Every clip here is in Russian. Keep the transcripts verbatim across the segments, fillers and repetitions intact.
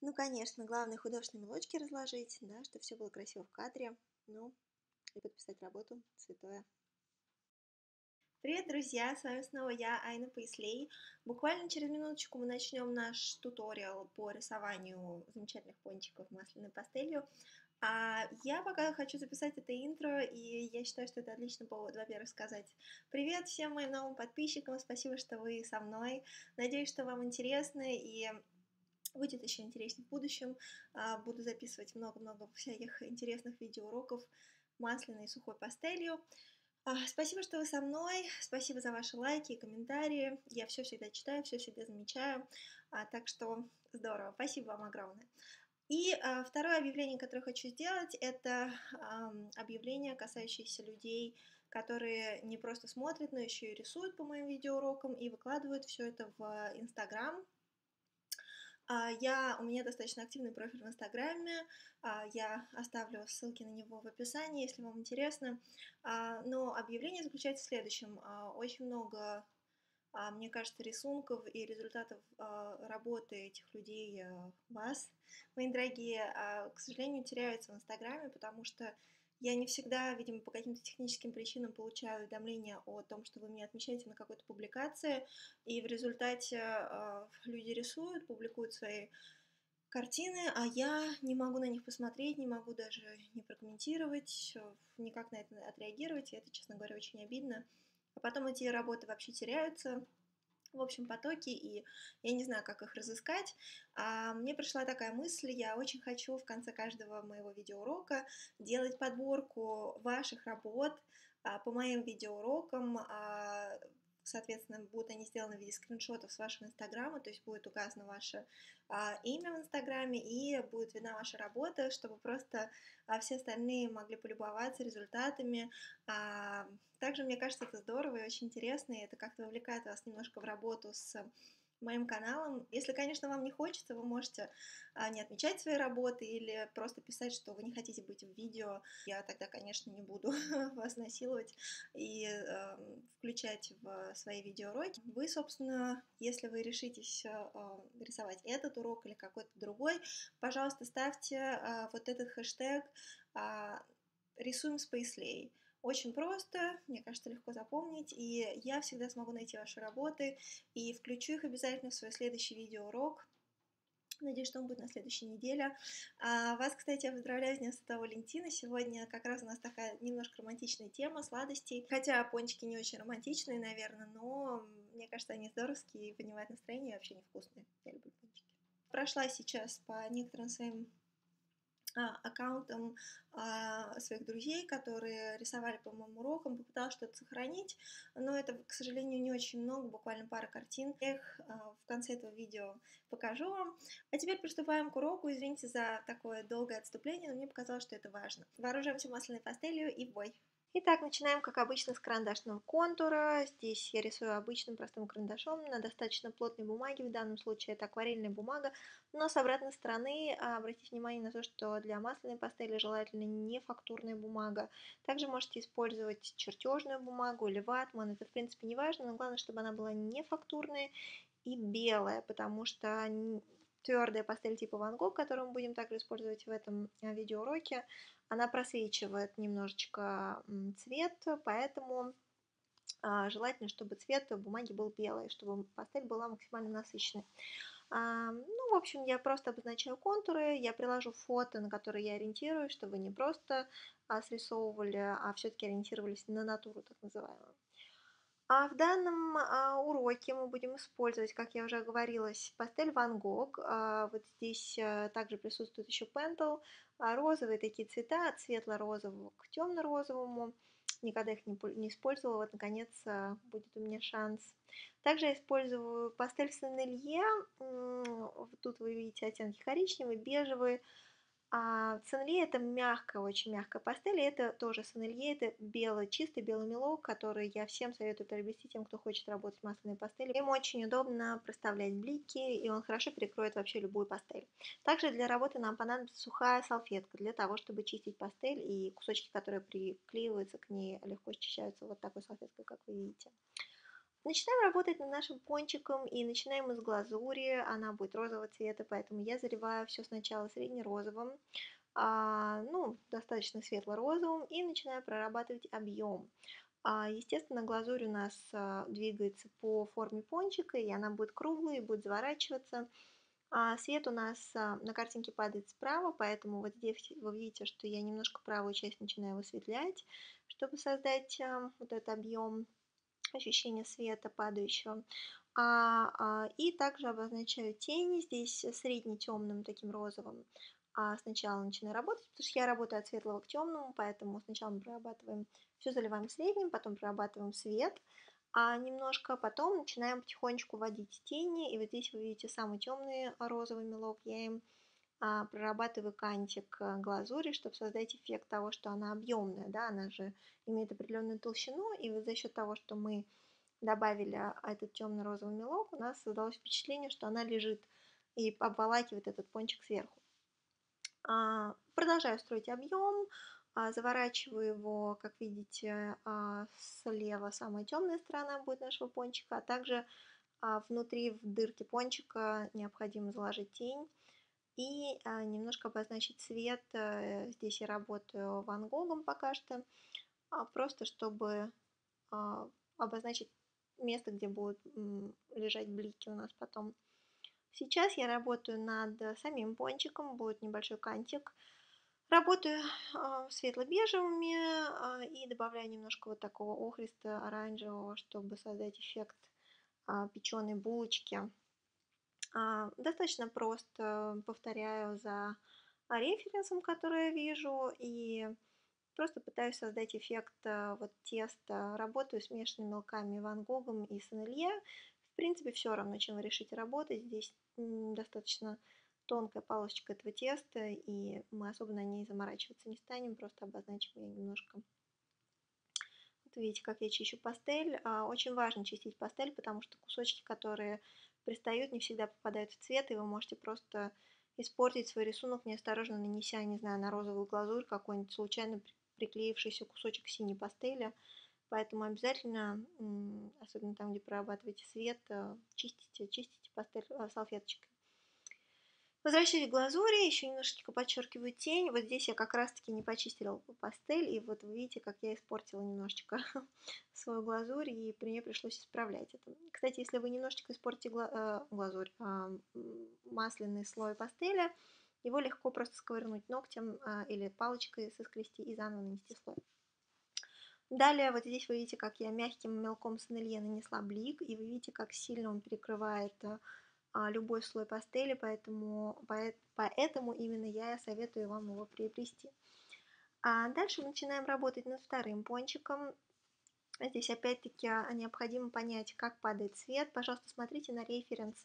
Ну, конечно, главное художественные мелочки разложить, да, чтобы все было красиво в кадре. Ну, и подписать работу, святое. Привет, друзья! С вами снова я, Айна Паислей. Буквально через минуточку мы начнем наш туториал по рисованию замечательных пончиков масляной пастелью. А я пока хочу записать это интро, и я считаю, что это отличный повод, во-первых, сказать привет всем моим новым подписчикам, спасибо, что вы со мной, надеюсь, что вам интересно, и будет еще интереснее в будущем, буду записывать много-много всяких интересных видеоуроков масляной и сухой пастелью. Спасибо, что вы со мной, спасибо за ваши лайки и комментарии, я все всегда читаю, все всегда замечаю, так что здорово, спасибо вам огромное. И а, второе объявление, которое хочу сделать, это а, объявление, касающееся людей, которые не просто смотрят, но еще и рисуют по моим видеоурокам и выкладывают все это в Инстаграм. А, я, у меня достаточно активный профиль в Инстаграме, а, я оставлю ссылки на него в описании, если вам интересно. А, но объявление заключается в следующем. А, очень много, а, мне кажется, рисунков и результатов а, работы этих людей, а, вас, мои дорогие, к сожалению, теряются в Инстаграме, потому что я не всегда, видимо, по каким-то техническим причинам получаю уведомления о том, что вы меня отмечаете на какой-то публикации, и в результате люди рисуют, публикуют свои картины, а я не могу на них посмотреть, не могу даже не прокомментировать, никак на это отреагировать, и это, честно говоря, очень обидно. А потом эти работы вообще теряются в общем потоке, и я не знаю, как их разыскать. А мне пришла такая мысль, я очень хочу в конце каждого моего видеоурока делать подборку ваших работ а, по моим видеоурокам, а, соответственно, будут они сделаны в виде скриншотов с вашего Инстаграма, то есть будет указано ваше а, имя в Инстаграме, и будет видна ваша работа, чтобы просто а, все остальные могли полюбоваться результатами. а, Также, мне кажется, это здорово и очень интересно, и это как-то вовлекает вас немножко в работу с моим каналом. Если, конечно, вам не хочется, вы можете а, не отмечать свои работы или просто писать, что вы не хотите быть в видео. Я тогда, конечно, не буду вас насиловать и э, включать в свои видеоуроки. Вы, собственно, если вы решитесь э, рисовать этот урок или какой-то другой, пожалуйста, ставьте э, вот этот хэштег э, «Рисуем с Паислей». Очень просто, мне кажется, легко запомнить, и я всегда смогу найти ваши работы и включу их обязательно в свой следующий видеоурок. Надеюсь, что он будет на следующей неделе. А вас, кстати, я поздравляю с Днем Святого Валентина. Сегодня как раз у нас такая немножко романтичная тема сладостей. Хотя пончики не очень романтичные, наверное, но мне кажется, они здоровские и поднимают настроение, и вообще невкусные. Я люблю пончики. Прошла сейчас по некоторым своим аккаунтом а, своих друзей, которые рисовали по моим урокам, попыталась что-то сохранить, но это, к сожалению, не очень много, буквально пара картин. Я их а, в конце этого видео покажу вам. А теперь приступаем к уроку. Извините за такое долгое отступление, но мне показалось, что это важно. Вооружаемся масляной пастелью и в бой! Итак, начинаем, как обычно, с карандашного контура. Здесь я рисую обычным простым карандашом на достаточно плотной бумаге. В данном случае это акварельная бумага. Но с обратной стороны обратите внимание на то, что для масляной пастели желательно не фактурная бумага. Также можете использовать чертежную бумагу или ватман. Это, в принципе, не важно, но главное, чтобы она была не фактурная и белая, потому что твердая пастель типа Ван Гог, которую мы будем также использовать в этом видеоуроке, она просвечивает немножечко цвет, поэтому а, желательно, чтобы цвет бумаги был белый, чтобы пастель была максимально насыщенной. А, ну, в общем, я просто обозначаю контуры, я приложу фото, на которые я ориентируюсь, чтобы не просто а, срисовывали, а все-таки ориентировались на натуру, так называемую. А в данном а, уроке мы будем использовать, как я уже оговорилась, пастель Ван Гог. А, вот здесь а, также присутствует еще Pentel. А, розовые такие цвета, от светло-розового к темно-розовому. Никогда их не, не использовала, вот наконец а, будет у меня шанс. Также я использую пастель Sennelier. Тут вы видите оттенки коричневый, бежевый. А Сенелье это мягкая, очень мягкая пастель, и это тоже Сенелье, это белый, чистый белый мелок, который я всем советую приобрести тем, кто хочет работать масляной пастелью. Им очень удобно проставлять блики, и он хорошо перекроет вообще любую пастель. Также для работы нам понадобится сухая салфетка, для того, чтобы чистить пастель, и кусочки, которые приклеиваются к ней, легко счищаются вот такой салфеткой, как вы видите. Начинаем работать над нашим пончиком и начинаем из глазури, она будет розового цвета, поэтому я заливаю все сначала среднерозовым, а, ну, достаточно светло-розовым, и начинаю прорабатывать объем. А, естественно, глазурь у нас а, двигается по форме пончика, и она будет круглой, будет заворачиваться. А, свет у нас а, на картинке падает справа, поэтому вот здесь вы видите, что я немножко правую часть начинаю высветлять, чтобы создать а, вот этот объем. Ощущение света падающего. А, а, и также обозначаю тени здесь средне-темным таким розовым. А сначала начинаю работать, потому что я работаю от светлого к темному, поэтому сначала мы прорабатываем, все заливаем средним, потом прорабатываем свет, а немножко потом начинаем потихонечку вводить тени. И вот здесь вы видите самый темный розовый мелок, я им а, прорабатываю кантик глазури, чтобы создать эффект того, что она объемная, да, она же имеет определенную толщину, и вот за счет того, что мы добавили этот темно-розовый мелок, у нас создалось впечатление, что она лежит и обволакивает этот пончик сверху. А, продолжаю строить объем, а, заворачиваю его, как видите, а, слева самая темная сторона будет нашего пончика, а также а, внутри в дырке пончика необходимо заложить тень. И а, немножко обозначить цвет. Здесь я работаю Ван Гогом пока что, а, просто чтобы а, обозначить место, где будут м, лежать блики у нас потом. Сейчас я работаю над самим пончиком, будет небольшой кантик. Работаю а, светло-бежевыми а, и добавляю немножко вот такого охристо-оранжевого, чтобы создать эффект а, печеной булочки. Достаточно просто повторяю за референсом, который я вижу, и просто пытаюсь создать эффект вот теста. Работаю с смешанными мелками Ван Гогом и Сенелье. В принципе, все равно, чем вы решите работать. Здесь достаточно тонкая полосочка этого теста, и мы особо на ней заморачиваться не станем, просто обозначим ее немножко. Вот видите, как я чищу пастель. Очень важно чистить пастель, потому что кусочки, которые пристают, не всегда попадают в цвет, и вы можете просто испортить свой рисунок, неосторожно нанеся, не знаю, на розовую глазурь какой-нибудь случайно приклеившийся кусочек синей пастели. Поэтому обязательно, особенно там, где прорабатываете свет, чистите, чистите пастель салфеточкой. Возвращаюсь к глазури, еще немножечко подчеркиваю тень. Вот здесь я как раз-таки не почистила пастель, и вот вы видите, как я испортила немножечко свою глазурь, и при ней пришлось исправлять это. Кстати, если вы немножечко испортите гла глазурь, масляный слой пастеля, его легко просто сковырнуть ногтем или палочкой соскрести и заново нанести слой. Далее вот здесь вы видите, как я мягким мелком Сенелье нанесла блик, и вы видите, как сильно он перекрывает любой слой пастели, поэтому, поэтому именно я советую вам его приобрести. А дальше мы начинаем работать над вторым пончиком. Здесь опять-таки необходимо понять, как падает цвет. Пожалуйста, смотрите на референс.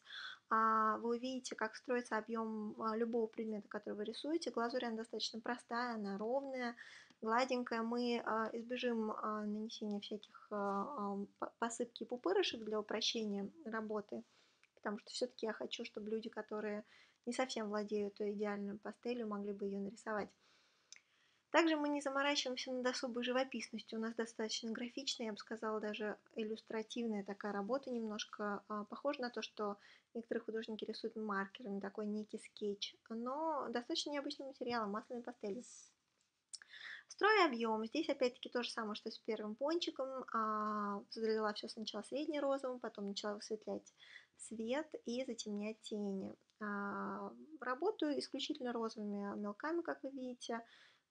Вы увидите, как строится объем любого предмета, который вы рисуете. Глазурь, она достаточно простая, она ровная, гладенькая. Мы избежим нанесения всяких посыпки и пупырышек для упрощения работы. Потому что все-таки я хочу, чтобы люди, которые не совсем владеют идеальной пастелью, могли бы ее нарисовать. Также мы не заморачиваемся над особой живописностью. У нас достаточно графичная, я бы сказала, даже иллюстративная такая работа немножко. А, похожа на то, что некоторые художники рисуют маркерами, такой некий скетч. Но достаточно необычным материалом, масляной пастелью. Строю объем. Здесь опять-таки то же самое, что с первым пончиком. А, залила все сначала средне-розовым, потом начала высветлять свет и затемнять тени. А, работаю исключительно розовыми мелками, как вы видите.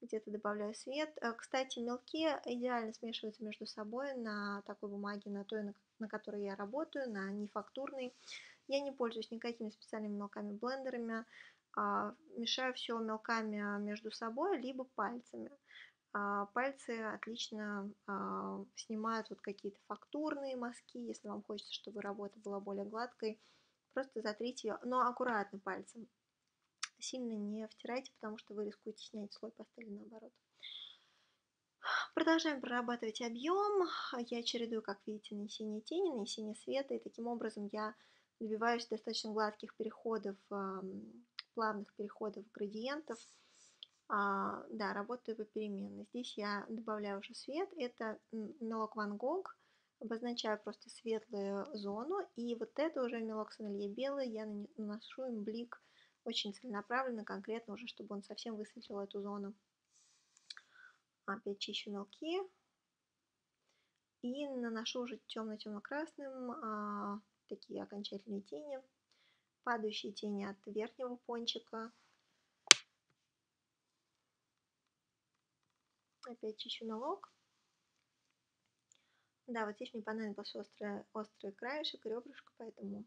Где-то добавляю свет. А, кстати, мелки идеально смешиваются между собой на такой бумаге, на той, на, на которой я работаю, на нефактурной. Я не пользуюсь никакими специальными мелками-блендерами. А, мешаю все мелками между собой, либо пальцами. А, пальцы отлично а, снимают вот какие-то фактурные мазки, если вам хочется, чтобы работа была более гладкой, просто затрите ее, но аккуратно пальцем, сильно не втирайте, потому что вы рискуете снять слой пастели наоборот. Продолжаем прорабатывать объем, я чередую, как видите, нанесение тени, нанесение света, и таким образом я добиваюсь достаточно гладких переходов, плавных переходов градиентов. А, да, работаю попеременно. Здесь я добавляю уже свет. Это мелок Ван Гог. Обозначаю просто светлую зону. И вот это уже мелок Сенелье белый. Я наношу им блик очень целенаправленно, конкретно уже, чтобы он совсем высветлил эту зону. Опять чищу мелки. И наношу уже темно-темно-красным а, такие окончательные тени. Падающие тени от верхнего пончика. Опять чищу налог. Да, вот здесь мне понадобился острый, острый краешек, ребрышко, поэтому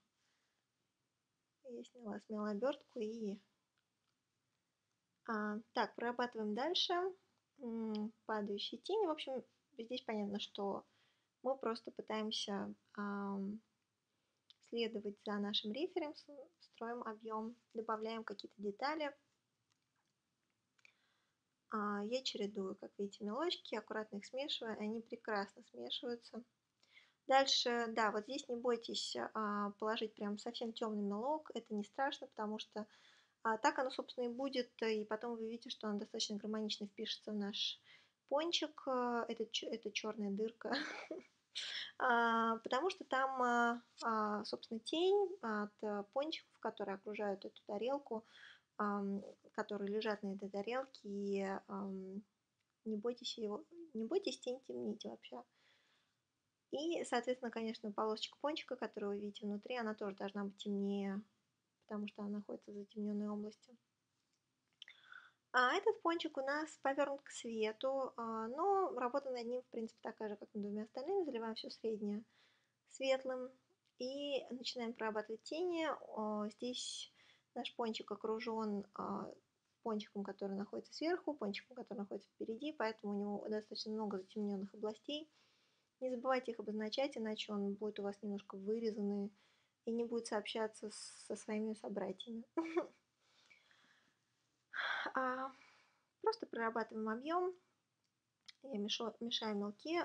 я сняла смело обертку. И... А, так, прорабатываем дальше. Падающие тени. В общем, здесь понятно, что мы просто пытаемся а, следовать за нашим референсом, строим объем, добавляем какие-то детали. Я чередую, как видите, мелочки, аккуратно их смешиваю, они прекрасно смешиваются. Дальше, да, вот здесь не бойтесь положить прям совсем темный мелок, это не страшно, потому что так оно, собственно, и будет, и потом вы видите, что оно достаточно гармонично впишется в наш пончик, это, это черная дырка, потому что там, собственно, тень от пончиков, которые окружают эту тарелку, которые лежат на этой тарелке, и э, не бойтесь его, не бойтесь тень, темните вообще. И, соответственно, конечно, полосочка пончика, которую вы видите внутри, она тоже должна быть темнее, потому что она находится в затемненной области. А этот пончик у нас повернут к свету, э, но работа над ним, в принципе, такая же, как над двумя остальными. Заливаем все среднее светлым и начинаем прорабатывать тени. Э, здесь наш пончик окружен а, пончиком, который находится сверху, пончиком, который находится впереди, поэтому у него достаточно много затемненных областей. Не забывайте их обозначать, иначе он будет у вас немножко вырезанный и не будет сообщаться со своими собратьями. Просто прорабатываем объем. Я мешаю мелки.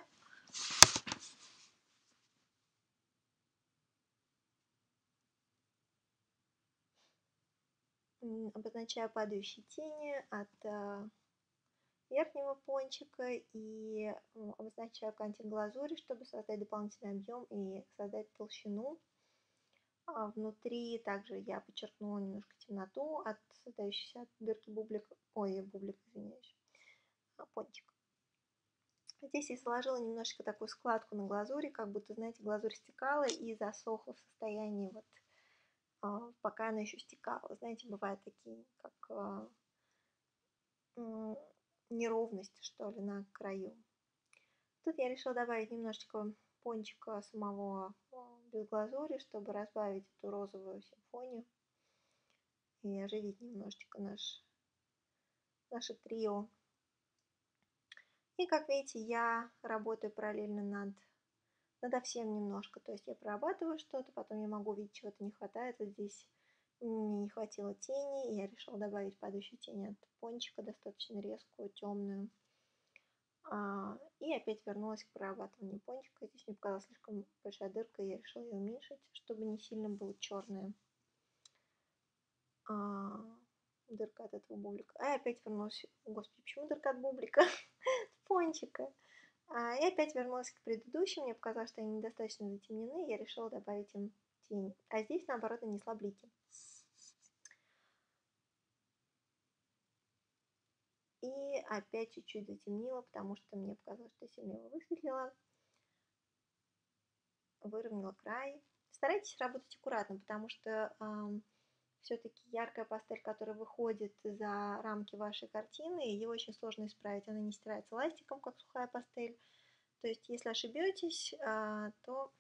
Обозначаю падающие тени от верхнего пончика и обозначаю кантик глазури, чтобы создать дополнительный объем и создать толщину. Внутри также я подчеркнула немножко темноту от создающейся от дырки бублик, ой, бублик, извиняюсь, пончик. Здесь я сложила немножечко такую складку на глазури, как будто, знаете, глазурь стекала и засохла в состоянии вот пока она еще стекала. Знаете, бывают такие, как э, неровности, что ли, на краю. Тут я решила добавить немножечко пончика самого без глазури, чтобы разбавить эту розовую симфонию и оживить немножечко наш, наше трио. И, как видите, я работаю параллельно над... надо всем немножко, то есть я прорабатываю что-то, потом я могу видеть, чего-то не хватает. Вот здесь мне не хватило тени, и я решила добавить падающую тень от пончика, достаточно резкую, темную. И опять вернулась к прорабатыванию пончика. Здесь мне показалась слишком большая дырка, и я решила ее уменьшить, чтобы не сильно было черная дырка от этого бублика. А я опять вернулась... Господи, почему дырка от бублика? От пончика. И опять вернулась к предыдущим, мне показалось, что они недостаточно затемнены, я решила добавить им тень. А здесь, наоборот, нанесла блики. И опять чуть-чуть затемнила, потому что мне показалось, что сильно его высветлила. Выровняла край. Старайтесь работать аккуратно, потому что э, все-таки яркая пастель, которая выходит за рамки вашей картины, ее очень сложно исправить. Она не стирается ластиком, как сухая пастель. То есть, если ошибетесь, то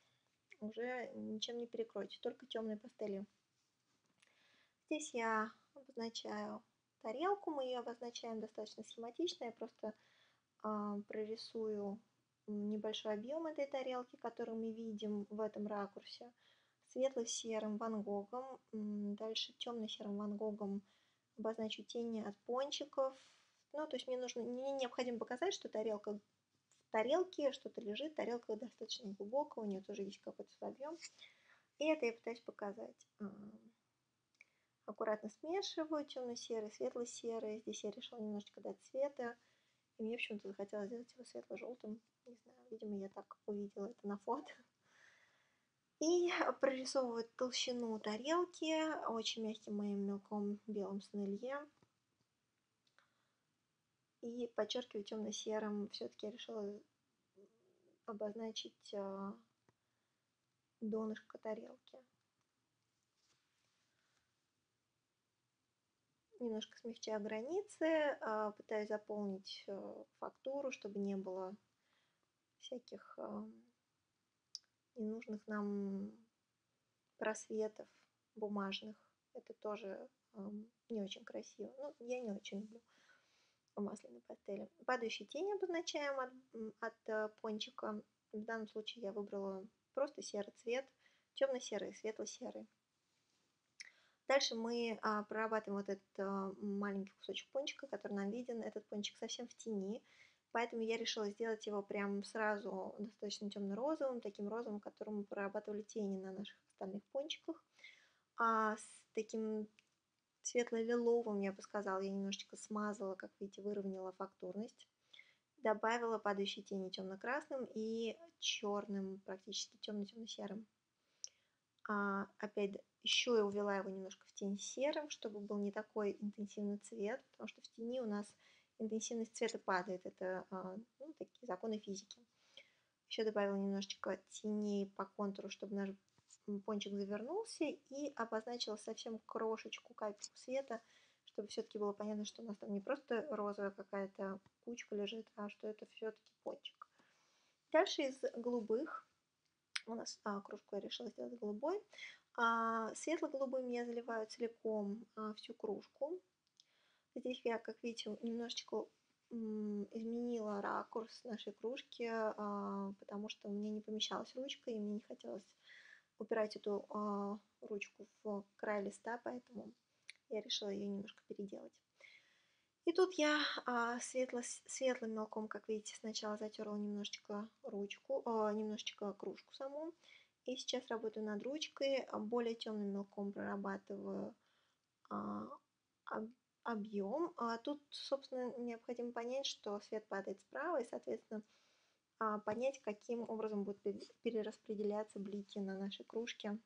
уже ничем не перекроете, только темной пастелью. Здесь я обозначаю тарелку. Мы ее обозначаем достаточно схематично. Я просто прорисую небольшой объем этой тарелки, который мы видим в этом ракурсе. Светло-серым Ван Гогом, дальше темно-серым Ван Гогом обозначу тени от пончиков. Ну, то есть мне нужно, мне необходимо показать, что тарелка в тарелке, что-то лежит, тарелка достаточно глубокая, у нее тоже есть какой-то свой объем. И это я пытаюсь показать. Аккуратно смешиваю темно-серый, светло-серый. Здесь я решила немножечко дать цвета. И мне почему-то захотелось сделать его светло-желтым. Не знаю, видимо, я так увидела это на фото. И прорисовываю толщину тарелки очень мягким моим мелком белым Сенелье. И подчеркиваю темно-серым. Все-таки я решила обозначить донышко тарелки. Немножко смягчаю границы, пытаюсь заполнить фактуру, чтобы не было всяких ненужных нам просветов бумажных. Это тоже не очень красиво. Ну, я не очень люблю масляные пастели. Падающие тени обозначаем от, от пончика. В данном случае я выбрала просто серый цвет, темно-серый, светло-серый. Дальше мы а, прорабатываем вот этот а, маленький кусочек пончика, который нам виден. Этот пончик совсем в тени, поэтому я решила сделать его прям сразу достаточно темно-розовым, таким розовым, которым мы прорабатывали тени на наших остальных пончиках. А с таким светло-лиловым, я бы сказала, я немножечко смазала, как видите, выровняла фактурность. Добавила падающие тени темно-красным и черным, практически темно-темно-серым. А, опять еще я увела его немножко в тень серым, чтобы был не такой интенсивный цвет, потому что в тени у нас интенсивность цвета падает. Это ну, такие законы физики. Еще добавила немножечко теней по контуру, чтобы наш пончик завернулся, и обозначила совсем крошечку, капельку света, чтобы все-таки было понятно, что у нас там не просто розовая какая-то кучка лежит, а что это все-таки пончик. Дальше из голубых. У нас а, кружку я решила сделать голубой. А, светло-голубым я заливаю целиком а, всю кружку. Здесь я, как видите, немножечко м, изменила ракурс нашей кружки, а, потому что у меня не помещалась ручка, и мне не хотелось упирать эту а, ручку в край листа, поэтому я решила ее немножко переделать. И тут я а, светло, светлым мелком, как видите, сначала затерла немножечко ручку, а, немножечко кружку саму. И сейчас работаю над ручкой, более темным мелком прорабатываю а, объем. А тут, собственно, необходимо понять, что свет падает справа, и, соответственно, а, понять, каким образом будут перераспределяться блики на нашей кружке.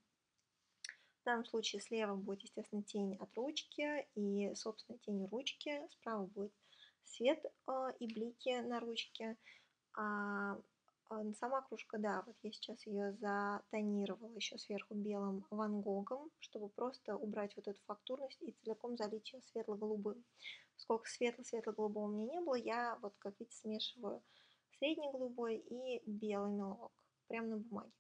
В данном случае слева будет, естественно, тень от ручки и, собственно, тень ручки. Справа будет свет э, и блики на ручке. А, а сама кружка, да, вот я сейчас ее затонировала еще сверху белым Ван Гогом, чтобы просто убрать вот эту фактурность и целиком залить ее светло-голубым. Сколько светло-светло-голубого у меня не было, я вот, как видите, смешиваю средний голубой и белый мелок прямо на бумаге.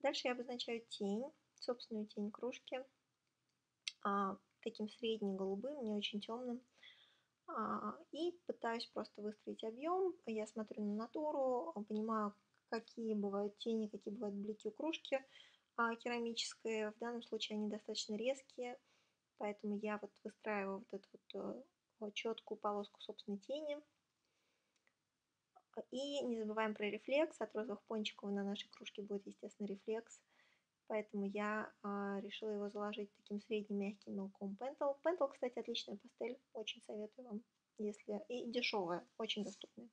Дальше я обозначаю тень. Собственную тень кружки а, таким средне-голубым, не очень темным, а, и пытаюсь просто выстроить объем. Я смотрю на натуру, понимаю, какие бывают тени, какие бывают блики у кружки а, керамической. В данном случае они достаточно резкие, поэтому я вот выстраиваю вот эту вот, вот четкую полоску собственной тени. И не забываем про рефлекс. От розовых пончиков на нашей кружке будет, естественно, рефлекс. Поэтому я а, решила его заложить таким средним мягким мелком Pentel. Pentel, кстати, отличная пастель, очень советую вам, если и дешевая, очень доступная.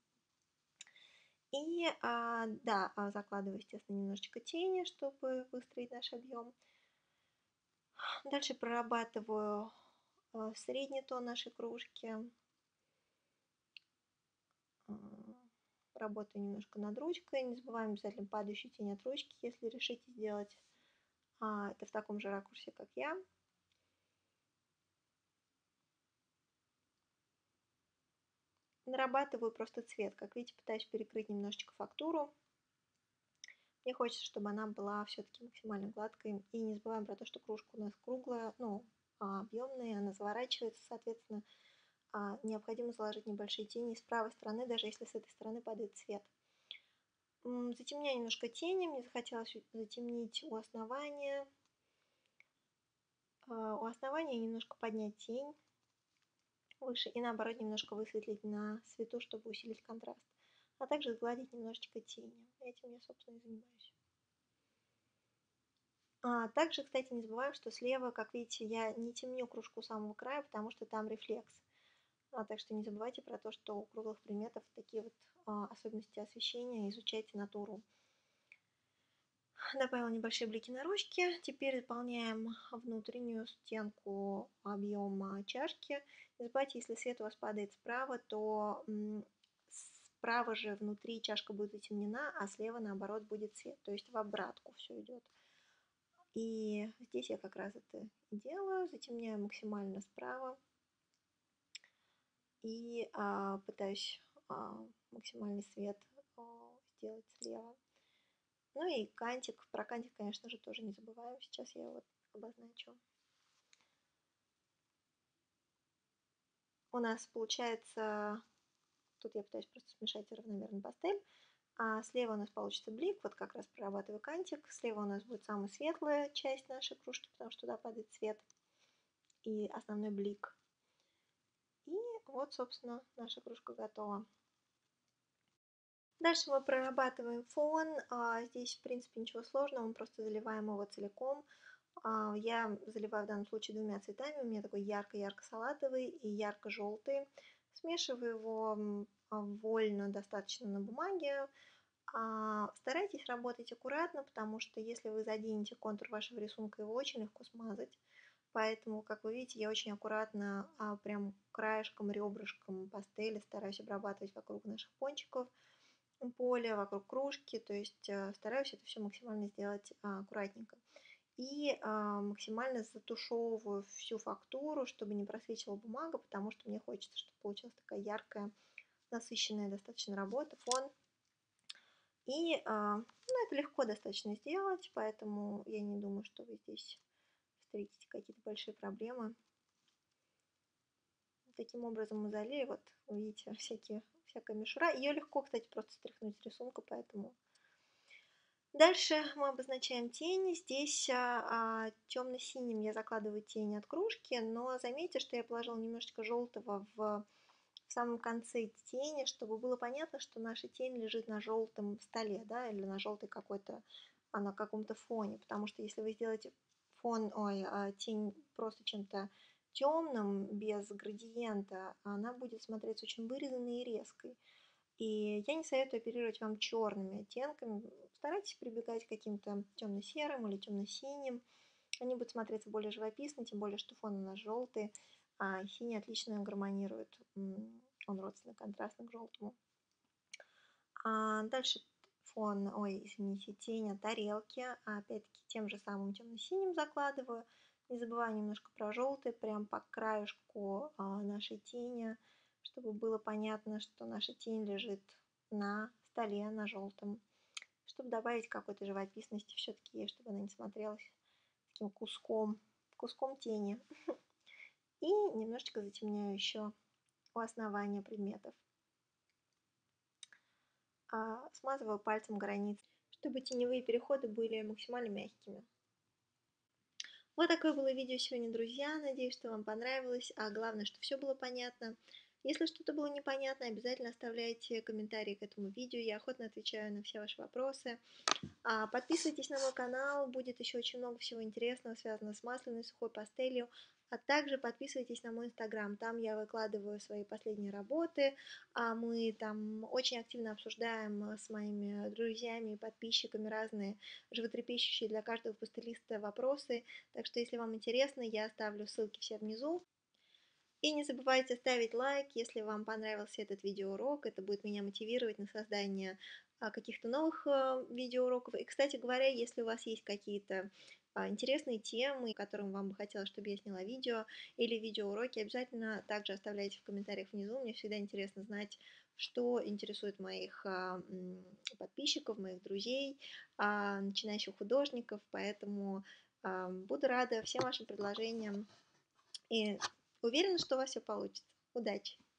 И а, да, закладываю, естественно, немножечко тени, чтобы выстроить наш объем. Дальше прорабатываю а, средний тон нашей кружки. Работаю немножко над ручкой, не забываем обязательно падающую тень от ручки, если решите сделать. А, это в таком же ракурсе, как я. Нарабатываю просто цвет. Как видите, пытаюсь перекрыть немножечко фактуру. Мне хочется, чтобы она была все-таки максимально гладкой. И не забываем про то, что кружка у нас круглая, ну, объемная, она заворачивается, соответственно, а, необходимо заложить небольшие тени с правой стороны, даже если с этой стороны падает цвет. Затемняю немножко тени, мне захотелось затемнить у основания. У основания немножко поднять тень выше и наоборот немножко высветлить на свету, чтобы усилить контраст. А также сгладить немножечко тени. Этим я, собственно, и занимаюсь. А также, кстати, не забываем, что слева, как видите, я не темню кружку самого края, потому что там рефлекс. А так что не забывайте про то, что у круглых предметов такие вот а, особенности освещения, изучайте натуру. Добавила небольшие блики на ручке. Теперь заполняем внутреннюю стенку объема чашки. Не забывайте, если свет у вас падает справа, то справа же внутри чашка будет затемнена, а слева наоборот будет свет, то есть в обратку все идет. И здесь я как раз это делаю, затемняю максимально справа и а, пытаюсь а, максимальный свет а, сделать слева. Ну и кантик, про кантик, конечно же, тоже не забываем, сейчас я его обозначу. У нас получается, тут я пытаюсь просто смешать равномерно пастель, а слева у нас получится блик, вот как раз прорабатываю кантик, слева у нас будет самая светлая часть нашей кружки, потому что туда падает свет и основной блик. И вот, собственно, наша кружка готова. Дальше мы прорабатываем фон, здесь, в принципе, ничего сложного, мы просто заливаем его целиком. Я заливаю в данном случае двумя цветами, у меня такой ярко-ярко-салатовый и ярко-желтый. Смешиваю его вольно, достаточно на бумаге. Старайтесь работать аккуратно, потому что если вы заденете контур вашего рисунка, его очень легко смазать. Поэтому, как вы видите, я очень аккуратно, прям краешком, ребрышком пастели стараюсь обрабатывать вокруг наших пончиков, поле, вокруг кружки, то есть стараюсь это все максимально сделать аккуратненько. И максимально затушевываю всю фактуру, чтобы не просвечивала бумага, потому что мне хочется, чтобы получилась такая яркая, насыщенная достаточно работа, фон. И ну, это легко достаточно сделать, поэтому я не думаю, что вы здесь встретите какие-то большие проблемы. Таким образом мы залили, вот видите, всякие, всякая мишура. Ее легко, кстати, просто стряхнуть с рисунка, поэтому... Дальше мы обозначаем тени. Здесь а, темно-синим я закладываю тень от кружки, но заметьте, что я положила немножечко желтого в, в самом конце тени, чтобы было понятно, что наша тень лежит на желтом столе, да, или на желтой какой-то, а, на каком-то фоне, потому что если вы сделаете фон, ой, а, тень просто чем-то темным, без градиента, она будет смотреться очень вырезанной и резкой. И я не советую оперировать вам черными оттенками. Старайтесь прибегать к каким-то темно-серым или темно-синим. Они будут смотреться более живописно, тем более, что фон у нас желтый, а синий отлично гармонирует. Он родственно контрастный к желтому. А дальше фон, ой, извините, тень от тарелки. Опять-таки тем же самым темно-синим закладываю. Не забываю немножко про желтый, прям по краешку нашей тени, чтобы было понятно, что наша тень лежит на столе, на желтом, чтобы добавить какой-то живописности все-таки, чтобы она не смотрелась таким куском, куском тени. И немножечко затемняю еще у основания предметов. Смазываю пальцем границы, чтобы теневые переходы были максимально мягкими. Вот такое было видео сегодня, друзья. Надеюсь, что вам понравилось, а главное, что все было понятно. Если что-то было непонятно, обязательно оставляйте комментарии к этому видео, я охотно отвечаю на все ваши вопросы. Подписывайтесь на мой канал, будет еще очень много всего интересного, связанного с масляной, сухой пастелью. А также подписывайтесь на мой инстаграм, там я выкладываю свои последние работы. Мы там очень активно обсуждаем с моими друзьями и подписчиками разные животрепещущие для каждого пастелиста вопросы. Так что, если вам интересно, я оставлю ссылки все внизу. И не забывайте ставить лайк, если вам понравился этот видеоурок. Это будет меня мотивировать на создание каких-то новых видеоуроков. И, кстати говоря, если у вас есть какие-то интересные темы, которым вам бы хотелось, чтобы я сняла видео или видеоуроки, обязательно также оставляйте в комментариях внизу. Мне всегда интересно знать, что интересует моих подписчиков, моих друзей, начинающих художников. Поэтому буду рада всем вашим предложениям. И уверена, что у вас все получится. Удачи!